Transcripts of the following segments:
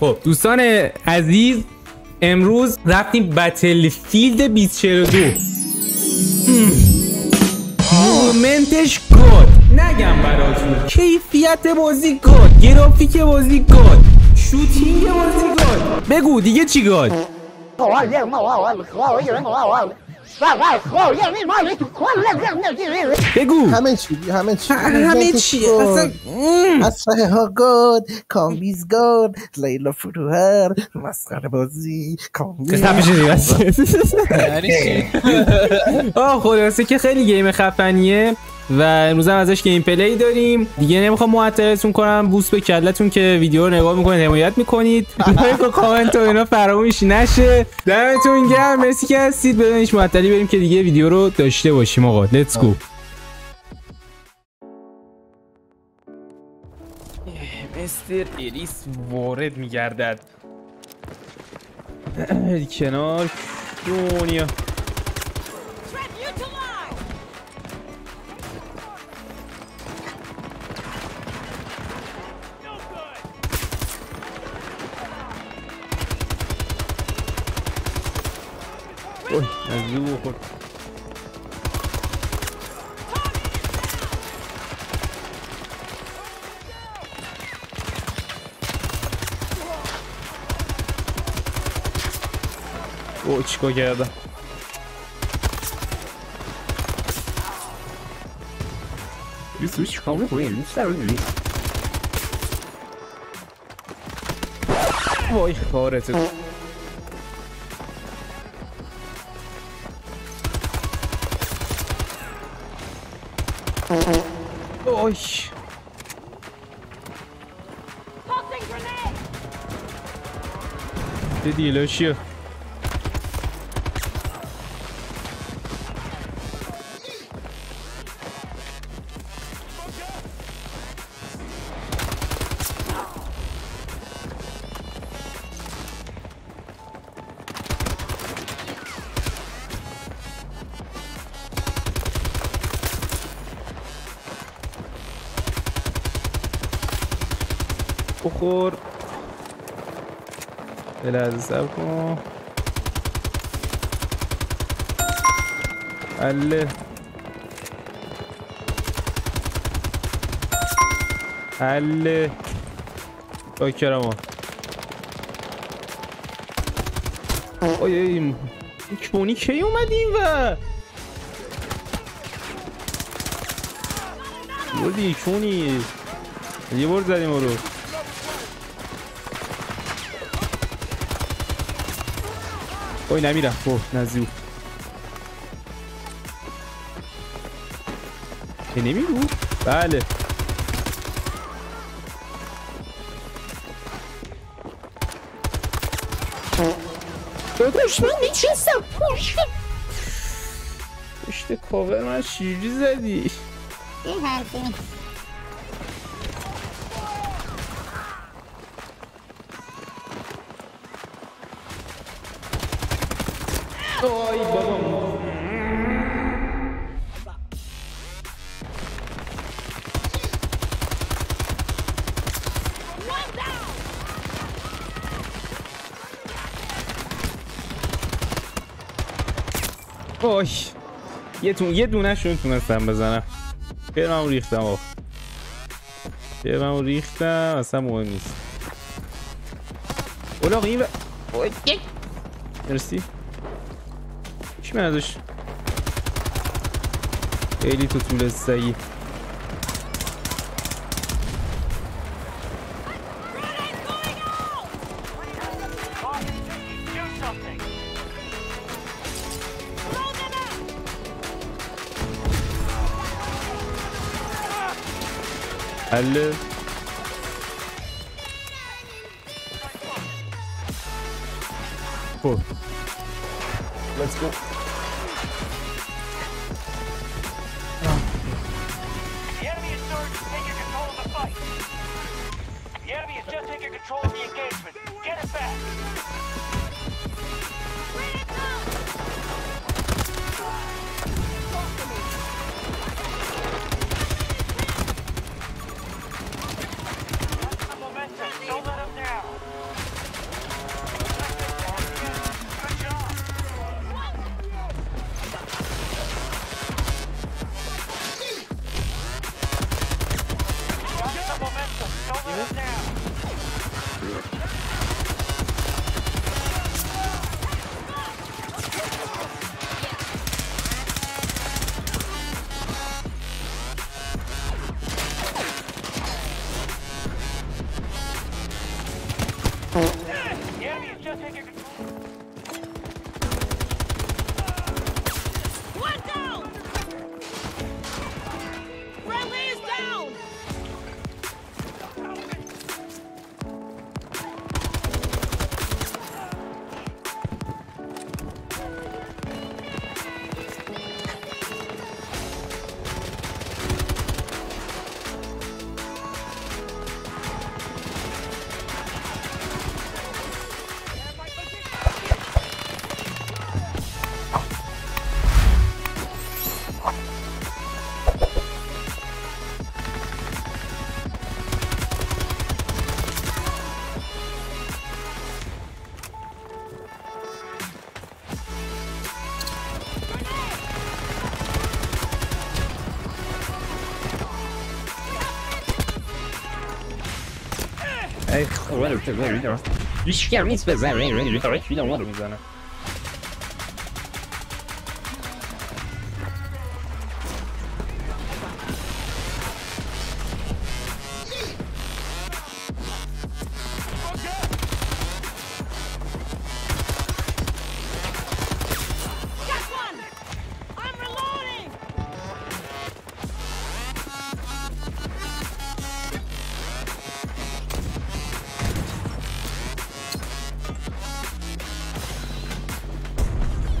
خب دوستان عزیز امروز رفتیم بتل فیلد 2042 مومنتش کد نگم براتون کیفیت بازی کد گرافیک بازی کد شوتینگ بازی کد بگو دیگه چی کد بگو همه چی اصلا ها گود کامبیز گود لیلا فروهر مسخره بازی کامبیز خلاصه که خیلی گیم خفنیه و امروز هم ازش گیم پلی داریم دیگه نمیخوام معطلتون کنم بوس به کلتون که ویدیو رو نگاه میکنید حمایت میکنید لایک و کامنت و اینا فراموش نشه دمتون گرم مرسی که هستید بدون هیچ معطلی بریم که دیگه ویدیو رو داشته باشیم آقا لتس گو مستر اریس وارد میگردد کنار دنیا اوه نزدیک خود اوه چیکار کردم وای خارت Oh, shit. Did you lose you? بخور یه لحظه صبر کن اله اله باکرم آی کونی کی اومد این و بودی کونی یه بار زدیم او رو اوی نمیرم اوه نزدیک که نمیرو بله دشمن نشستم پشت کاور من شیری زدی این حرفی وای بابا وای یه دونه شون تونستم بزنم برم ریختم آخ برم ریختم اصلا مهم نیست اولاق این مرسی چی مردش؟ خیلی تو طول سعی حله خب Let's go. The enemy is surging to take your control of the fight. The enemy is just taking control of the engagement. Get it. right back.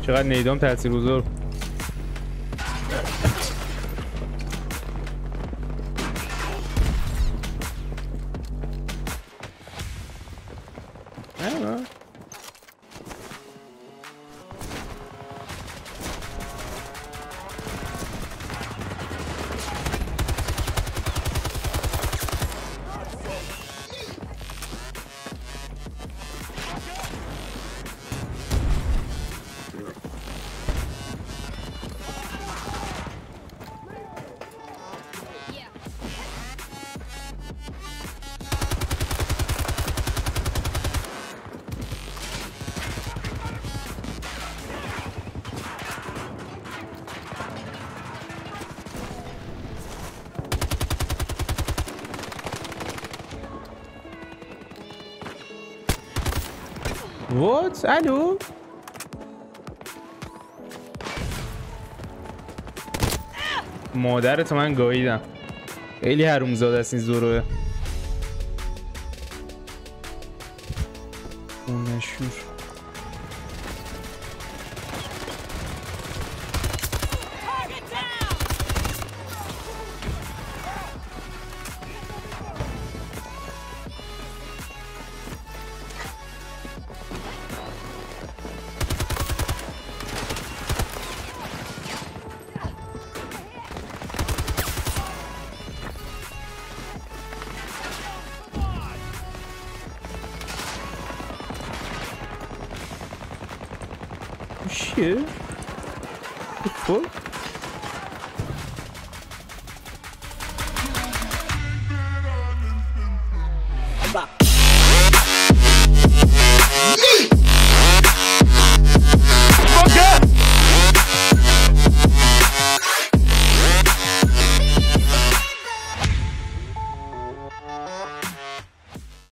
چقدر نیدام تاثیرگذار What? I do. مادرت من گاییدم. خیلی حرومزاده است این زوروه. نشور. Shit. What the fuck?